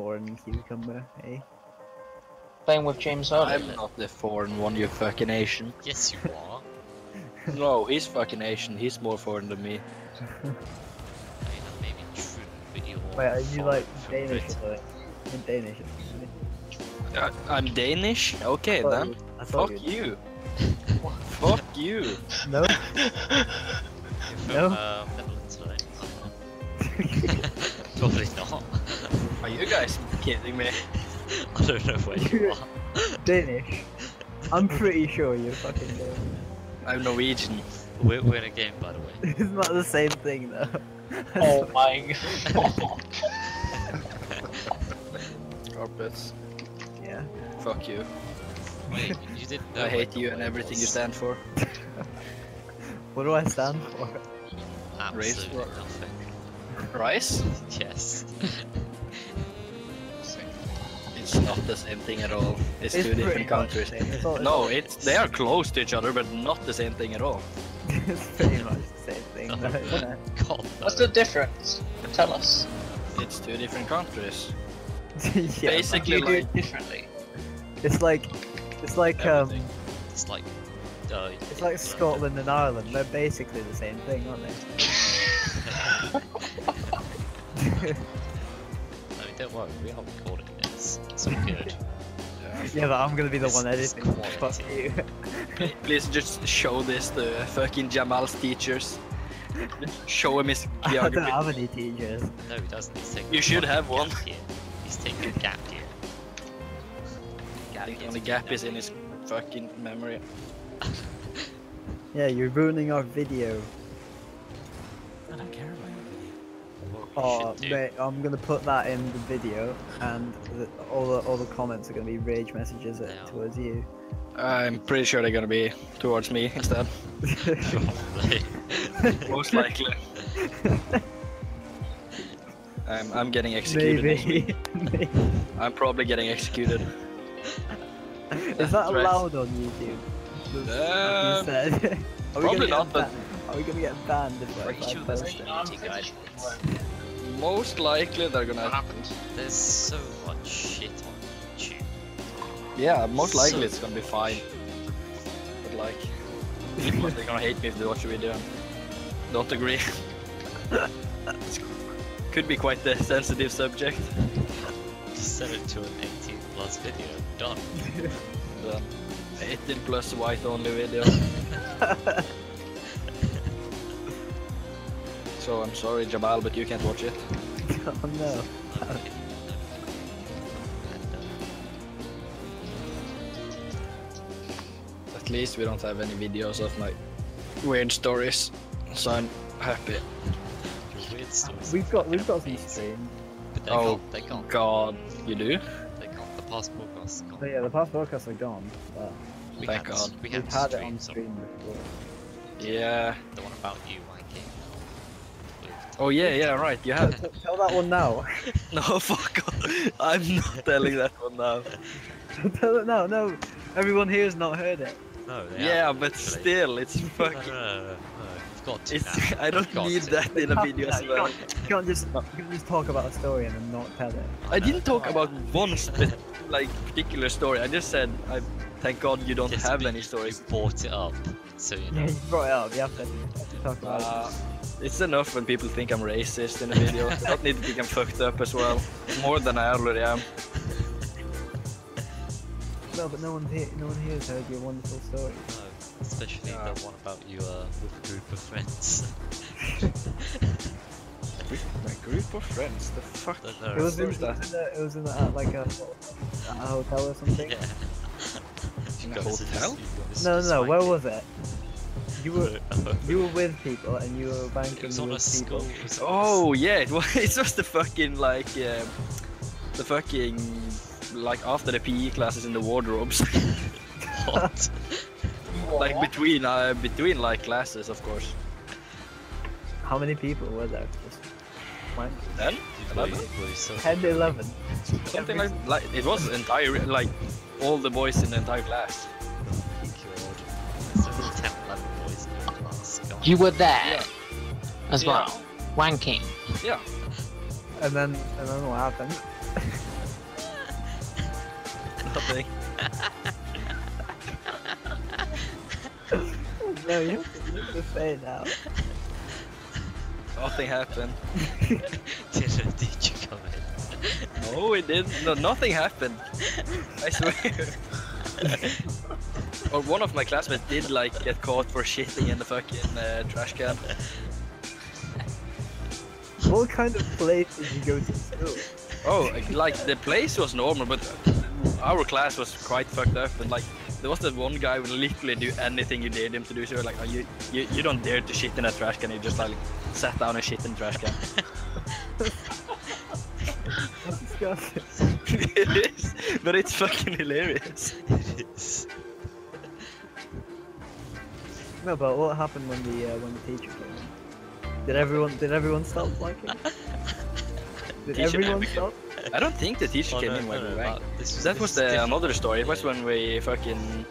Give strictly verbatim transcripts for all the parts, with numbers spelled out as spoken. foreign cucumber, eh? Playing with James Harden. I'm not the foreign one, you fucking Asian. Yes, you are. No, he's fucking Asian. He's more foreign than me. I mean, that may be true video. Wait, are you like Danish or something? I'm Danish. Uh, I'm Danish? Okay then. You, Fuck you. Fuck you. No. From, no. Uh, Netherlands, right? Probably not. Are you guys kidding me? I don't know where you are. Danish. I'm pretty sure you're fucking Danish. I'm Norwegian. We're, we're in a game, by the way. It's not the same thing, though. Oh my god. Carpets. Yeah. Fuck you. Wait, you didn't know I hate you and everything was. You stand for. What do I stand for? Absolutely Race nothing. Rice? Yes. It's not the same thing at all. It's, it's two different countries. It's no, it's they are close to each other, but not the same thing at all. It's pretty much the same thing. No, no. God, what's the difference? Tell us. It's two different countries. Yeah, basically, like, do it differently. It's like, it's like everything. um. It's like. Uh, it's like Scotland know. and Ireland. They're basically the same thing, aren't they? No, don't worry. We are recording this. It's all good. Yeah, yeah, but I'm gonna be the this, one editing. Fuck you. Please just show this to fucking Jamal's teachers. Show him his geography. I don't have any teachers. No, he doesn't. You should have one. Here. He's taking a gap here. The only gap is in his fucking memory. Yeah, you're ruining our video. I don't care about your video. Oh, mate, I'm gonna put that in the video, and the, all the all the comments are gonna be rage messages at, towards you. I'm pretty sure they're gonna be towards me instead. Most likely. I'm I'm getting executed. Maybe. Maybe. I'm probably getting executed. Is That's that allowed right. on YouTube? Uh, like you said. Are probably we not, but... Are we gonna get banned if I sure guidelines. Most likely they're gonna... What happened? There's so much shit on YouTube. Yeah, most likely so it's gonna be fine. But like... They're gonna hate me if they watch a video. Don't agree. Could be quite the sensitive subject. Just send it to an eighteen plus video. Done. Done. eighteen plus white only video. So I'm sorry Jamal, but you can't watch it. Oh no. At least we don't have any videos of my weird stories, so I'm happy. Weird stories we've got we've got some streams. Oh they can't. God, you do? Past podcasts are gone. So yeah, the past podcasts are gone. But we thank had, God. We had, We've had it on stream before. Yeah. The one about you, Mikey. Oh yeah, yeah, right. You have. Tell that one now. No, fuck off. I'm not telling that one now. Tell it now. No, everyone here has not heard it. No, they yeah, but actually. Still, it's fucking. No, no, no, no, no. It's got to. It's... I don't got need to. That in a video. As well. You can't just you can't just talk about a story and then not tell it. I, I didn't talk about one specific like particular story. I just said, I thank God you don't have any stories. You brought it up, so you know. Yeah, you brought it up. You have to, have to talk about uh, it. It's enough when people think I'm racist in a video. I don't need to think I'm fucked up as well, more than I already am. No, but no one here, no one here has heard your wonderful story. No, especially no. the one about you uh, with a group of friends. My group of friends? The fuck? Know, it, was in, was that? It was in the, uh, like a, a hotel or something? Yeah. In a hotel? Just, no, no, where was it? You were you were with people and you were banking it was on with a people. School. Oh yeah, it was, it was the fucking like, uh, the fucking, like after the P E classes in the wardrobes. What? Like between, uh, between like classes of course. How many people were there? ten, eleven, ten, eleven. Something like, like it was entire like all the boys in the entire class. ten, eleven boys in the class. You were there yeah. as yeah. well, wanking. Yeah. And then and then what happened? Nothing. No, you have to say now. Nothing happened. did, did you come in? No, it didn't. No, nothing happened. I swear. Or one of my classmates did like get caught for shitting in the fucking uh, trash can. What kind of place did you go to school? Oh, like the place was normal, but our class was quite fucked up. And like, there was that one guy who would literally do anything you dared him to do. So you're like, oh, you, you you don't dare to shit in a trash can. You just like sat down and shit in the trash can. That's disgusting. It is, but it's fucking hilarious. It is. No, but what happened when the uh, when the teacher came in? Did everyone did everyone stop liking? Did teacher everyone stop? I don't think the teacher oh, came no, in when no, we rang. No, this, that this was the, another story. It was when we fucking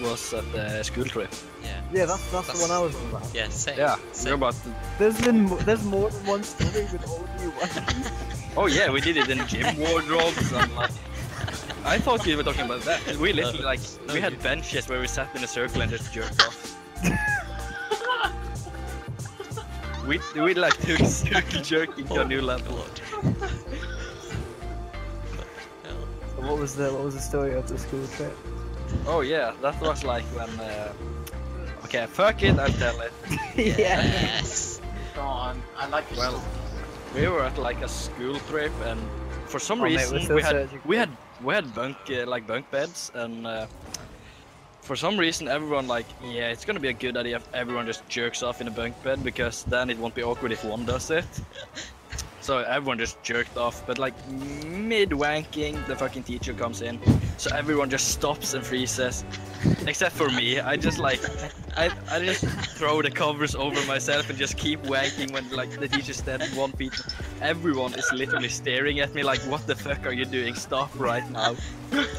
was at the school trip. Yeah. Yeah, that's that's, that's the one I was about. Yeah, same. Yeah, same. About to... There's been there's more than one story with all of you. Oh yeah, we did it in gym wardrobes and like. I thought you were talking about that. We literally no, like no, we had benches where we sat in a circle and just jerked off. We we like took circle jerking to a new level. What was the what was the story of the school trip? Oh yeah, that was like when. Uh... Okay, fuck it, I'll tell it. Yes. Go on, I like your well, story. We were at like a school trip, and for some oh, reason mate, so we had we had we had bunk uh, like bunk beds, and uh, for some reason everyone like yeah, it's gonna be a good idea if everyone just jerks off in a bunk bed because then it won't be awkward if one does it. So everyone just jerked off, but like mid-wanking, the fucking teacher comes in. So everyone just stops and freezes, except for me. I just like, I I just throw the covers over myself and just keep wanking when like the teacher's standing one beat. Everyone is literally staring at me like, what the fuck are you doing? Stop right now.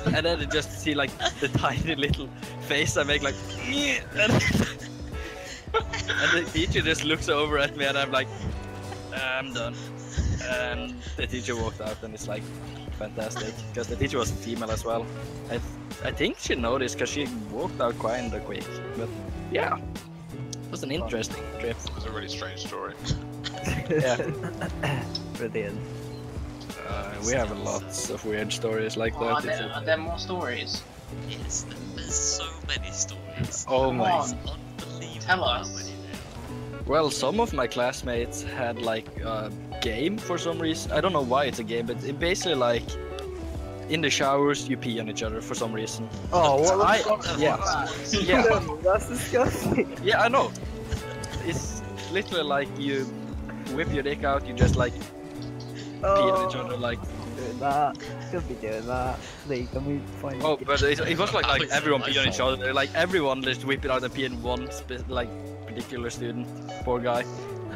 And then I just see like the tiny little face I make like, and, and the teacher just looks over at me and I'm like, I'm done. And the teacher walked out, and it's like fantastic because the teacher was female as well. I th I think she noticed because she walked out quite quick. But yeah, it was an interesting trip. It was a really strange story. Yeah, brilliant. Uh, we have lots of weird stories like oh, that. Are there, are there more stories? Yes, there's so many stories. Oh Come my! On. Unbelievable. Tell us. Well, some of my classmates had like a game for some reason. I don't know why it's a game, but it basically like in the showers you pee on each other for some reason. Oh, well, I, yeah, that? yeah, that's disgusting. Yeah, I know. It's literally like you whip your dick out, you just like oh, pee on each other like. Doing that, should be doing that. Like, can we find? Oh, but it, it was like like everyone pee on each other. Like everyone just whip it out and pee in one spit like. Particular student, poor guy.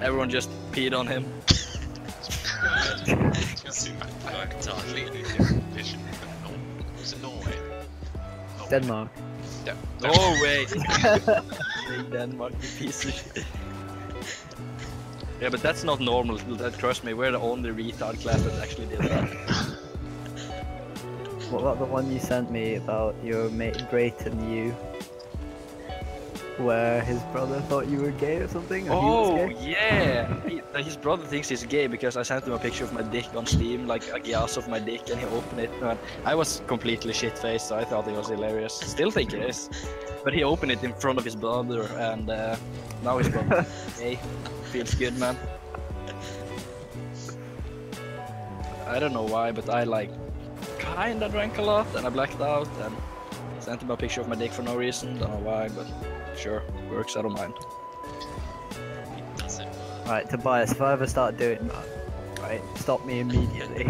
Everyone just peed on him. Was it Norway? Denmark. Norway. Denmark, you piece of shit. Yeah, but that's not normal. That trust me, we're the only retard class that actually did that. What about the one you sent me about your mate Brayton? You. Where his brother thought you were gay or something? Or oh he was gay? Yeah! He, his brother thinks he's gay because I sent him a picture of my dick on Steam, like a gas of my dick, and he opened it. And I was completely shit-faced, so I thought it was hilarious. Still think it is. But he opened it in front of his brother, and uh, now his brother is gay. Feels good, man. I don't know why, but I like kinda drank a lot, and I blacked out, and sent him a picture of my dick for no reason. Don't know why, but. Sure, works, I don't mind. Alright, Tobias, if I ever start doing that, right, stop me immediately.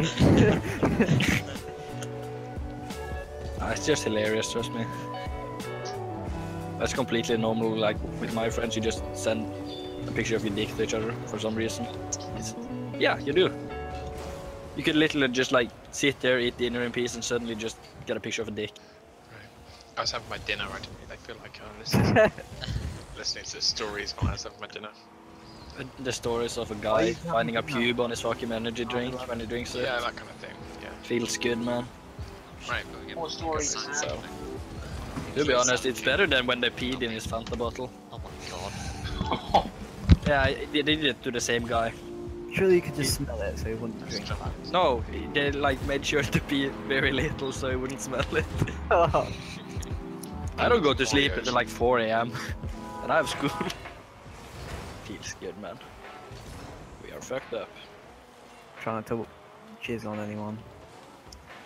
Nah, it's just hilarious, trust me. That's completely normal, like with my friends, you just send a picture of your dick to each other for some reason. It's, yeah, you do. You could literally just like sit there, eat dinner in peace, and suddenly just get a picture of a dick. I was having my dinner right to me, I feel like oh, this is listening to stories while I was having my dinner. The stories of a guy finding a pub on his fucking energy drink when he drinks it. Yeah, that kind of thing, yeah. Feels good, man. Right, but more stories. So. To be honest, it's better than when they peed in his Fanta bottle. Oh my god. Yeah, they did it to the same guy. Surely you could just smell it, so he wouldn't drink it. No, they like made sure to pee very little, so he wouldn't smell it. Oh. I don't go to sleep until like four A M and I have school. Feels good, man. We are fucked up. Trying to jizz on anyone.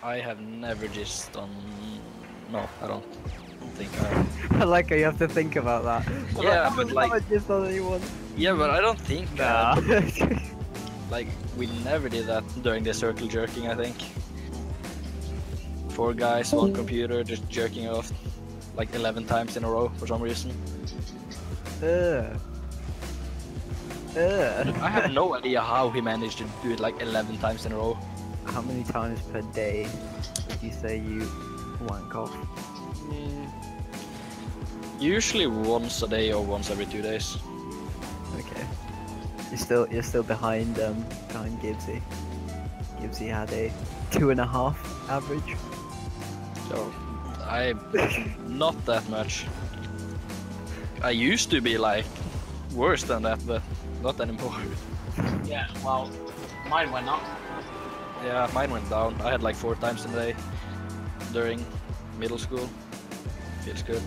I have never jizzed on... No, I don't think I have. I like how you have to think about that. Yeah, but like... I haven't jizzed on anyone. Yeah, but I don't think nah. that. Like, we never did that during the circle jerking, I think. Four guys, one computer, just jerking off like eleven times in a row for some reason. Uh. Uh. I have no idea how he managed to do it like eleven times in a row. How many times per day would you say you wank off? Mm. Usually once a day or once every two days. Okay. You're still you're still behind um behind Gibbsy. Gibbsy had a two and a half average. So I not that much. I used to be like worse than that, but not anymore. Yeah, well, mine went up. Yeah, mine went down. I had like four times a day during middle school. Feels good.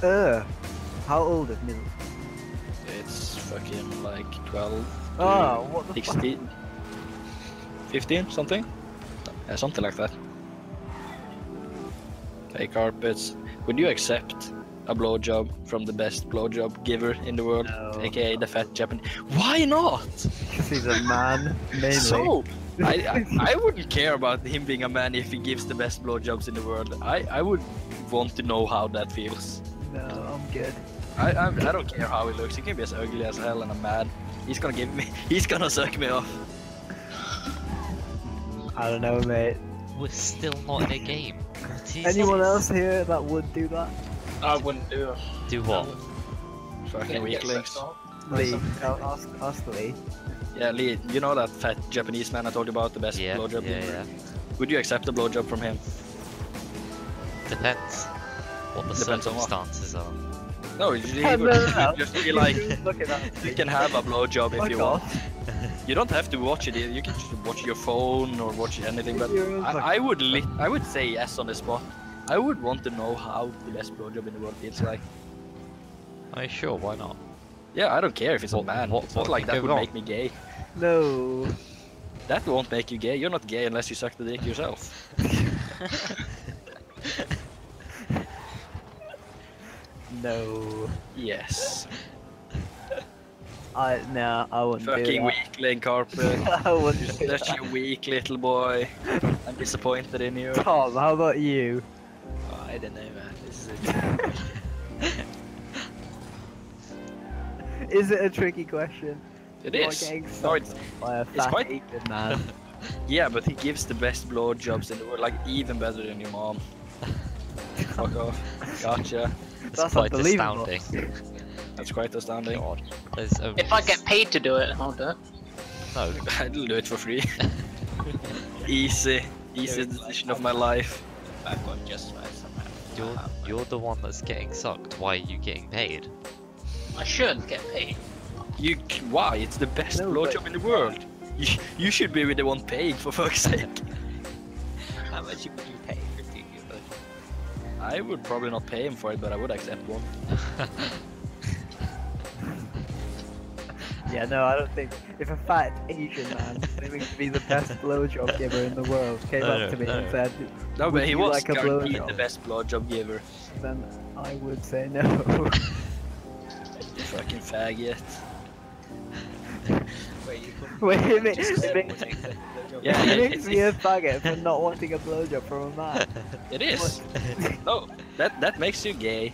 Uh, how old is middle? It's fucking like twelve. Oh, what the sixteen, fuck? fifteen, something? Yeah, something like that. Hey, Carpets, would you accept a blowjob from the best blowjob giver in the world, no. aka the fat Japanese? Why not? Because he's a man, mainly. So, I, I, I wouldn't care about him being a man if he gives the best blowjobs in the world. I, I would want to know how that feels. No, I'm good. I, I I don't care how he looks. He can be as ugly as hell, and I'm mad. He's gonna give me. He's gonna suck me off. I don't know, mate. We're still not in a game. Anyone else here that would do that? I wouldn't do it. Do what? Fucking weaklings. Lee, ask, ask Lee. Yeah, Lee. You know that fat Japanese man I told you about, the best yeah, blowjob? Yeah, yeah. Would you accept a blowjob from him? Depends. What the Depends circumstances on what? are. No, he would, no, no, no. just be like, you can have a blowjob if you want. You don't have to watch it, you can just watch your phone or watch anything, but I, I would li I would say yes on the spot. I would want to know how the best blowjob in the world feels like. Are you sure? Why not? Yeah, I don't care if it's what, a man. What, what, not like that would on? make me gay. No. That won't make you gay. You're not gay unless you suck the dick yourself. No. Yes. I no, I wouldn't Fucking do that. Fucking weakling, Carpet. I wouldn't You're do such that. a weak little boy. I'm disappointed in you. Tom, how about you? Oh, I don't know, man. This is a Is it a tricky question? It You're is. No, it's, it's quite eaten, man. Yeah, but he gives the best blowjobs in the world, like even better than your mom. Fuck off. Gotcha. That's, That's quite astounding. That's quite astounding. God. A... If I get paid to do it, I'll do it. No, I'll do it for free. Easy, easiest decision of my life. Back on just You're you're the one that's getting sucked. Why are you getting paid? I shouldn't get paid. You why? It's the best no, blowjob but... in the world. You you should be with the one paying, for fuck's sake. How much would you pay? I would probably not pay him for it, but I would accept one. Yeah, no, I don't think... If a fat Asian man claiming to be the best blowjob giver in the world came no, up to me no. and said... No, but he was like guaranteed the best blowjob giver. Then I would say no. You fucking faggot. Wait, you Wait, it makes, it makes, yeah, it makes me a faggot for not wanting a blowjob from a man. It is. No, that that makes you gay.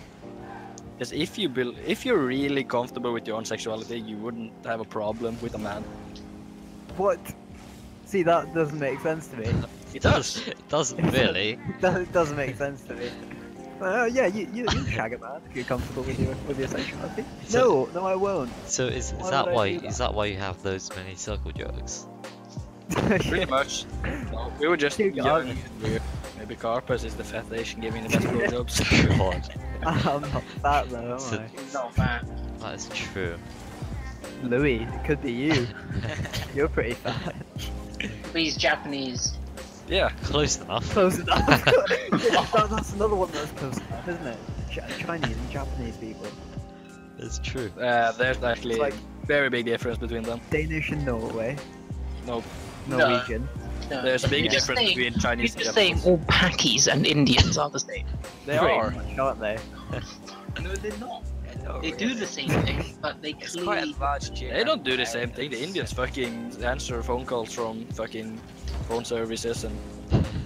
Because if you be, if you're really comfortable with your own sexuality, you wouldn't have a problem with a man. What? See, that doesn't make sense to me. It does. It doesn't really. It doesn't make sense to me. Uh, yeah, you you you shag a man if you're comfortable with your with your sexuality. So, no, no, I won't. So is is why that why that? is that why you have those many circle jerks? Pretty much. No, we were just young. Maybe Corpus is the fat nation giving the best blowjobs. God. I'm not fat though, am so, I? He's not fat. That is true. Louis, it could be you. You're pretty fat. He's Japanese. Yeah, close enough. Close enough. that, that's another one that's close enough, isn't it? Chinese and Japanese people. It's true. Uh, there's actually like a very big difference between them. Danish and Norway. Nope. Norwegian. No. No. There's a big You're difference saying, between Chinese and Japanese. You're saying all Pakis and Indians are the same. They Pretty are, much, aren't they? No, they're not. No, they really. do the same thing, but they it's clearly... quite a large they don't do the same thing. The Indians fucking answer phone calls from fucking phone services and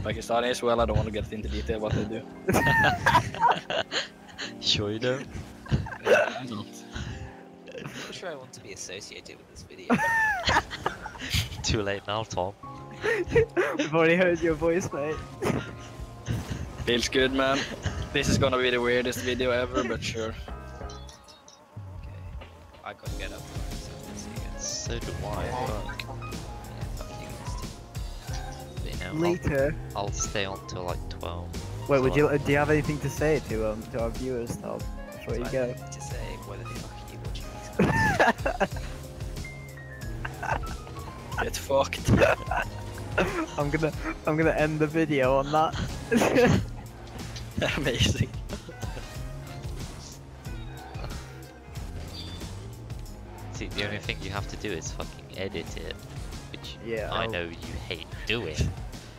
Pakistanis. Well, I don't want to get into detail what they do. Sure you don't? Yeah, I'm not. I'm not sure I want to be associated with this video. Too late now, Tom. We've already heard your voice, mate. Feels good, man. This is gonna be the weirdest video ever, but sure. I couldn't get up, so let's see again. So do I. Fuck. Yeah, no, Later. I'll, I'll stay on till like twelve. Wait, so would you? Like, do you have anything to say to um to our viewers, Tom? Before you I go. To say whether they like you watching these. Get fucked. I'm gonna I'm gonna end the video on that. Amazing. See, the only thing you have to do is fucking edit it, which yeah, I I'll... know you hate doing.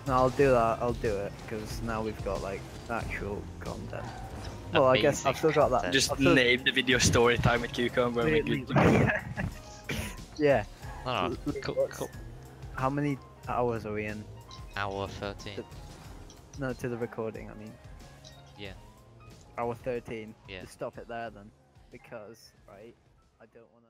No, I'll do that, I'll do it, because now we've got like actual content. Amazing well, I guess I've still got that. Just still... name the video story time with Cucumber. And we yeah. yeah. No, no. Cool, cool. How many hours are we in? hour thirteen. To... No, to the recording, I mean. Yeah. hour thirteen. Yeah. Just stop it there then, because, right, I don't want to.